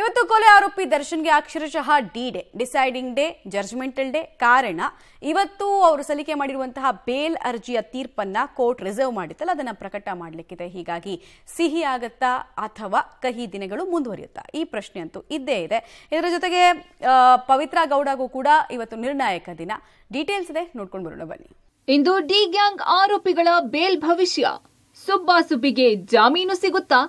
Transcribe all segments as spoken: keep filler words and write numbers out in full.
ಇವತ್ತು ಕೊಲೆ ಆರೋಪಿ ದರ್ಶನ್ಗೆ ಅಕ್ಷರಶಃ D day deciding day judgemental day ಕಾರಣ ಇವತ್ತು ಅವರು ಸಲ್ಲಿಕೆ ಮಾಡಿರುವಂತಹ ಬೇಲ್ ಅರ್ಜಿಯ ತೀರ್ಪನ್ನ ಕೋರ್ಟ್ ರಿಸರ್ವ್ ಮಾಡಿತ್ತಲ್ಲ ಅದನ್ನ ಪ್ರಕಟ ಮಾಡಲಿಕ್ಕಿದೆ ಹೀಗಾಗಿ ಸಿಹಿ ಆಗತ್ತಾ ಅಥವಾ ಕಹಿ ದಿನಗಳು ಮುಂದುವರಿಯುತ್ತಾ ಈ ಪ್ರಶ್ನೆ ಅಂತೂ ಇದ್ದೇ ಇದೆ ಇದರ ಜೊತೆಗೆ ಪವಿತ್ರ ಗೌಡಗೂ ಕೂಡ ಇವತ್ತು ನಿರ್ಣಾಯಕ ದಿನ ಡೀಟೇಲ್ಸ್ ಇದೆ ನೋಡ್ಕೊಂಡು ಬರೋಣ ಬನ್ನಿ ಇಂದು ಡಿ ಗ್ಯಾಂಗ್ ಆರೋಪಿಗಳ ಬೇಲ್ ಭವಿಷ್ಯ ಸುಬ್ಬಾ ಸುಬ್ಬಿಗೆ ಜಾಮೀನು ಸಿಗುತ್ತಾ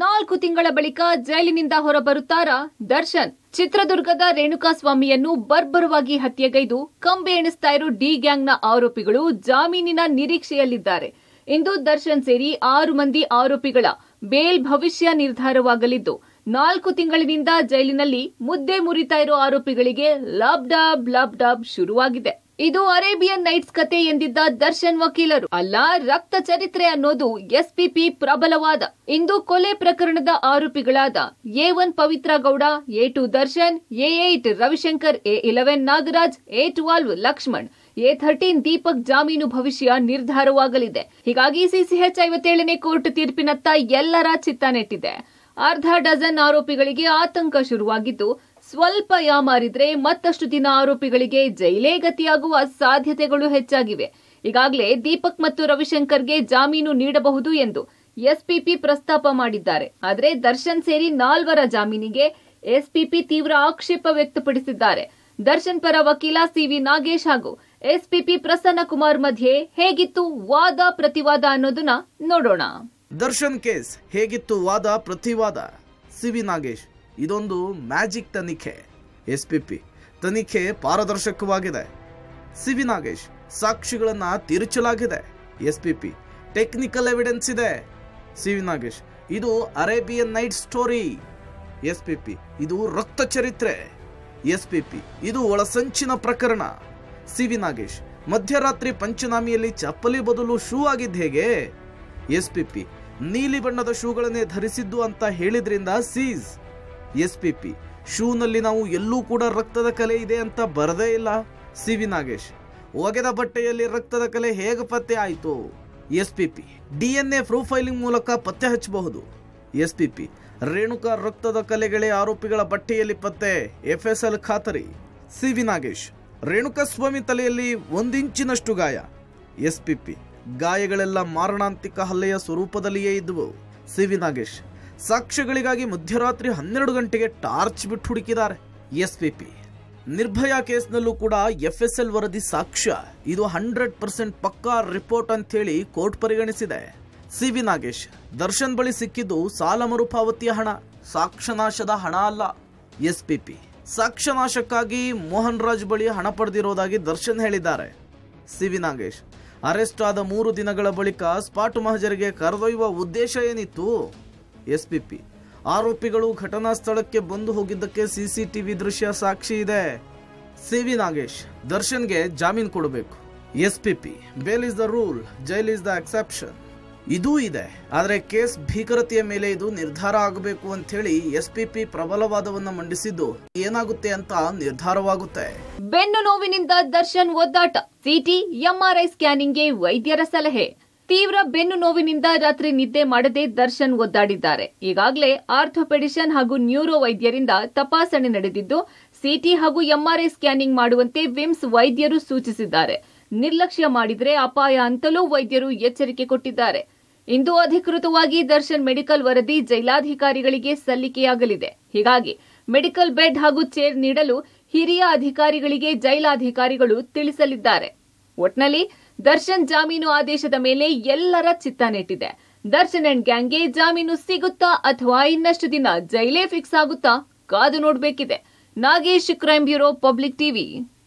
ನಾಲ್ಕು ತಿಂಗಳ ಬಳಿಕ ಜೈಲಿನಿಂದ ಹೊರಬರುತ್ತಾರಾ ದರ್ಶನ್ ಚಿತ್ರದುರ್ಗದ ರೇಣುಕಾ ಸ್ವಾಮಿಯನ್ನು ಬರ್ಬರವಾಗಿ ಹತ್ಯೆಗೈದು ಕಂಬೆ ಎಣಿಸ್ತಾ ಇರೋ ಡಿ ಗ್ಯಾಂಗ್ನ ಆರೋಪಿಗಳು ಜಾಮೀನಿನ ನಿರೀಕ್ಷೆಯಲ್ಲಿದ್ದಾರೆ ಇಂದು ದರ್ಶನ್ ಸೇರಿ ಆರು ಮಂದಿ ಆರೋಪಿಗಳ ಬೇಲ್ ಭವಿಷ್ಯ ನಿರ್ಧಾರವಾಗಲಿದ್ದು ನಾಲ್ಕು ತಿಂಗಳಿನಿಂದ ಜೈಲಿನಲ್ಲಿ ಮುದ್ದೆ ಮುರಿತಾ ಇರೋ ಆರೋಪಿಗಳಿಗೆ ಲಬ್ ಡಬ್ ಲಬ್ ಡಬ್ ಶುರುವಾಗಿದೆ ಇದು ಅರೇಬಿಯನ್ ನೈಟ್ಸ್ ಕತೆ ಎಂದಿದ್ದ ದರ್ಶನ್ ವಕೀಲರು ಅಲ್ಲ ರಕ್ತ ಚರಿತ್ರೆ ಅನ್ನೋದು ಎಸ್ಪಿಪಿ ಪ್ರಬಲವಾದ ಇಂದು ಕೊಲೆ ಪ್ರಕರಣದ ಆರೋಪಿಗಳಾದ A one Pavithra Gowda A two Darshan A eight Ravishankar A eleven Nagaraj A twelve Lakshman A thirteen Deepak ಜಾಮೀನು ಭವಿಷ್ಯ ನಿರ್ಧಾರವಾಗಲಿದೆ ಹೀಗಾಗಿ ಸಿಸಿಎಚ್ ಐವತ್ತೇಳನೇ ಕೋರ್ಟ್ ತೀರ್ಪಿನತ್ತ ಎಲ್ಲರ ಚಿತ್ತ ನೆಟ್ಟಿದೆ ಅರ್ಧ ಡಜನ್ ಆರೋಪಿಗಳಿಗೆ ಆತಂಕ ಶುರುವಾಗಿದ್ದು ಸ್ವಲ್ಪ ಯಾಮಾರಿದ್ರೆ ಮತ್ತಷ್ಟು ದಿನ ಆರೋಪಿಗಳಿಗೆ ಜೈಲೇ ಗತಿಯಾಗುವ ಸಾಧ್ಯತೆಗಳು ಹೆಚ್ಚಾಗಿವೆ ಈಗಾಗಲೇ ದೀಪಕ್ ಮತ್ತು ರವಿಶಂಕರ್ಗೆ ಜಾಮೀನು ನೀಡಬಹುದು ಎಂದು ಎಸ್ಪಿಪಿ ಪ್ರಸ್ತಾಪ ಮಾಡಿದ್ದಾರೆ ಆದರೆ ದರ್ಶನ್ ಸೇರಿ ನಾಲ್ವರ ಜಾಮೀನಿಗೆ ಎಸ್ಪಿಪಿ ತೀವ್ರ ಆಕ್ಷೇಪ ವ್ಯಕ್ತಪಡಿಸಿದ್ದಾರೆ ದರ್ಶನ್ ಪರ ವಕೀಲ ಸಿವಿ ನಾಗೇಶ್ ಹಾಗೂ ಎಸ್ಪಿಪಿ ಪ್ರಸನ್ನ ಕುಮಾರ್ ಮಧ್ಯೆ ಹೇಗಿತ್ತು ವಾದ ಪ್ರತಿವಾದ ಅನ್ನೋದನ್ನ ನೋಡೋಣ ದರ್ಶನ್ ಕೇಸ್ ಹೇಗಿತ್ತು ವಾದ ಪ್ರತಿವಾದ ಸಿವಿ ನಾಗೇಶ್ ಇದೊಂದು ಮ್ಯಾಜಿಕ್ ತನಿಖೆ ಎಸ್ಪಿಪಿ ತನಿಖೆ ಪಾರದರ್ಶಕವಾಗಿದೆ ಸಿವಿ ನಾಗೇಶ್ ಸಾಕ್ಷಿಗಳನ್ನ ತಿರುಚಲಾಗಿದೆ ಎಸ್ಪಿಪಿ ಟೆಕ್ನಿಕಲ್ ಎವಿಡೆನ್ಸ್ ಇದೆ ಸಿವಿ ನಾಗೇಶ್ ಇದು ಅರೇಬಿಯನ್ ನೈಟ್ ಸ್ಟೋರಿ ಎಸ್ಪಿಪಿ ಇದು ರಕ್ತ ಚರಿತ್ರೆ ಎಸ್ಪಿಪಿ ಇದು ಒಳಸಂಚಿನ ಪ್ರಕರಣ ಸಿವಿ ನಾಗೇಶ್ ಮಧ್ಯರಾತ್ರಿ ಪಂಚನಾಮಿಯಲ್ಲಿ ಚಪ್ಪಲಿ ಬದಲು ಶೂ ಆಗಿದ್ದು ಹೇಗೆ ಎಸ್ಪಿಪಿ ನೀಲಿ ಬಣ್ಣದ ಶೂಗಳನ್ನೇ ಧರಿಸಿದ್ದು ಅಂತ ಹೇಳಿದ್ರಿಂದ ಸೀಸ್ ಎಸ್ಪಿಪಿ ಶೂನಲ್ಲಿ ನಾವು ಎಲ್ಲೂ ಕೂಡ ರಕ್ತದ ಕಲೆ ಇದೆ ಅಂತ ಬರದೇ ಇಲ್ಲ ಸಿವಿ ನಾಗೇಶ್ ಒಗೆದ ಬಟ್ಟೆಯಲ್ಲಿ ರಕ್ತದ ಕಲೆ ಹೇಗೆ ಪತ್ತೆ ಆಯಿತು ಎಸ್ಪಿಪಿ ಡಿಎನ್ಎ ಪ್ರೊಫೈಲಿಂಗ್ ಮೂಲಕ ಪತ್ತೆ ಹಚ್ಚಬಹುದು ಎಸ್ಪಿಪಿ ರೇಣುಕಾ ರಕ್ತದ ಕಲೆಗಳೇ ಆರೋಪಿಗಳ ಬಟ್ಟೆಯಲ್ಲಿ ಪತ್ತೆ ಎಫ್ ಎಸ್ ಎಲ್ ಖಾತರಿ ಸಿವಿ ನಾಗೇಶ್ ರೇಣುಕಾ ಸ್ವಾಮಿ ತಲೆಯಲ್ಲಿ ಒಂದಿಂಚಿನಷ್ಟು ಗಾಯ ಎಸ್ಪಿಪಿ ಗಾಯಗಳೆಲ್ಲ ಮಾರಣಾಂತಿಕ ಹಲ್ಲೆಯ ಸ್ವರೂಪದಲ್ಲಿಯೇ ಇದ್ದವು ಸಿವಿ ನಾಗೇಶ್ ಸಾಕ್ಷ್ಯಗಳಿಗಾಗಿ ಮಧ್ಯರಾತ್ರಿ ಹನ್ನೆರಡು ಗಂಟೆಗೆ ಟಾರ್ಚ್ ಬಿಟ್ಟು ಹುಡುಕಿದ್ದಾರೆ ಎಸ್ಪಿಪಿ ನಿರ್ಭಯಾ ಕೇಸ್ನಲ್ಲೂ ಕೂಡ ಎಫ್ ಎಸ್ ಎಲ್ ವರದಿ ಸಾಕ್ಷ್ಯ ಇದು ಹಂಡ್ರೆಡ್ ಪರ್ಸೆಂಟ್ ಪಕ್ಕಾ ರಿಪೋರ್ಟ್ ಅಂತೇಳಿ ಕೋರ್ಟ್ ಪರಿಗಣಿಸಿದೆ ಸಿವಿ ನಾಗೇಶ್ ದರ್ಶನ್ ಬಳಿ ಸಿಕ್ಕಿದ್ದು ಸಾಲ ಮರುಪಾವತಿಯ ಹಣ ಸಾಕ್ಷ್ಯನಾಶದ ಹಣ ಅಲ್ಲ ಎಸ್ಪಿಪಿ ಸಾಕ್ಷ್ಯನಾಶಕ್ಕಾಗಿ ಮೋಹನ್ ರಾಜ್ ಬಳಿ ಹಣ ಪಡೆದಿರೋದಾಗಿ ದರ್ಶನ್ ಹೇಳಿದ್ದಾರೆ ಸಿವಿ ನಾಗೇಶ್ ಅರೆಸ್ಟ್ ಆದ ಮೂರು ದಿನಗಳ ಬಳಿಕ ಸ್ಪಾಟ್ ಮಹಜರಿಗೆ ಕರೆದೊಯ್ಯುವ ಉದ್ದೇಶ ಏನಿತ್ತು ಎಸ್ಪಿಪಿ ಆರೋಪಿಗಳು ಘಟನಾ ಸ್ಥಳಕ್ಕೆ ಬಂದು ಹೋಗಿದ್ದಕ್ಕೆ ಸಿಸಿಟಿವಿ ದೃಶ್ಯ ಸಾಕ್ಷಿ ಇದೆ ಸಿವಿ ನಾಗೇಶ್ ದರ್ಶನ್ಗೆ ಜಾಮೀನು ಕೊಡಬೇಕು SPP bail is the rule jail is the exception ಇದೂ ಇದೆ ಆದರೆ ಕೇಸ್ ಭೀಕರತೆಯ ಮೇಲೆ ಇದು ನಿರ್ಧಾರ ಆಗಬೇಕು ಅಂತ ಹೇಳಿ ಎಸ್ಪಿಪಿ ಪ್ರಬಲವಾದವನ್ನ ಮಂಡಿಸಿದ್ದು ಏನಾಗುತ್ತೆ ಅಂತ ನಿರ್ಧಾರವಾಗುತ್ತೆ ಬೆನ್ನು ನೋವಿನಿಂದ ದರ್ಶನ್ ಒದ್ದಾಟ ಸಿಟಿ ಎಂ ಆರ್ ಐ ಸ್ಕ್ಯಾನಿಂಗ್ಗೆ ವೈದ್ಯರ ಸಲಹೆ ತೀವ್ರ ಬೆನ್ನು ನೋವಿನಿಂದ ರಾತ್ರಿ ನಿದ್ದೆ ಮಾಡದೆ ದರ್ಶನ್ ಒದ್ದಾಡಿದ್ದಾರೆ ಈಗಾಗಲೇ ಆರ್ಥೋಪೆಡಿಷನ್ ಹಾಗೂ ನ್ಯೂರೋ ವೈದ್ಯರಿಂದ ತಪಾಸಣೆ ನಡೆದಿದ್ದು ಸಿಟಿ ಹಾಗೂ ಎಂ ಆರ್ ಐ ಸ್ಕ್ಯಾನಿಂಗ್ ಮಾಡುವಂತೆ ವಿಮ್ಸ್ ವೈದ್ಯರು ಸೂಚಿಸಿದ್ದಾರೆ ನಿರ್ಲಕ್ಷ್ಯ ಮಾಡಿದ್ರೆ ಅಪಾಯ ಅಂತಲೂ ವೈದ್ಯರು ಎಚ್ಚರಿಕೆ ಕೊಟ್ಟಿದ್ದಾರೆ ಇಂದು ಅಧಿಕೃತವಾಗಿ ದರ್ಶನ್ ಮೆಡಿಕಲ್ ವರದಿ ಜೈಲಾಧಿಕಾರಿಗಳಿಗೆ ಸಲ್ಲಿಕೆಯಾಗಲಿದೆ ಹೀಗಾಗಿ ಮೆಡಿಕಲ್ ಬೆಡ್ ಹಾಗೂ ಚೇರ್ ನೀಡಲು ಹಿರಿಯ ಅಧಿಕಾರಿಗಳಿಗೆ ಜೈಲಾಧಿಕಾರಿಗಳು ತಿಳಿಸಲಿದ್ದಾರೆ ಒಟ್ನಲ್ಲಿ ದರ್ಶನ್ ಜಾಮೀನು ಆದೇಶದ ಮೇಲೆ ಎಲ್ಲರ ಚಿತ್ತ ನೆಟ್ಟಿದೆ ದರ್ಶನ್ ಅಂಡ್ ಗ್ಯಾಂಗ್ಗೆ ಜಾಮೀನು ಸಿಗುತ್ತಾ ಅಥವಾ ಇನ್ನಷ್ಟು ದಿನ ಜೈಲೇ ಫಿಕ್ಸ್ ಆಗುತ್ತಾ ಕಾದು ನೋಡಬೇಕಿದೆ Nagesh crime bureau Public TV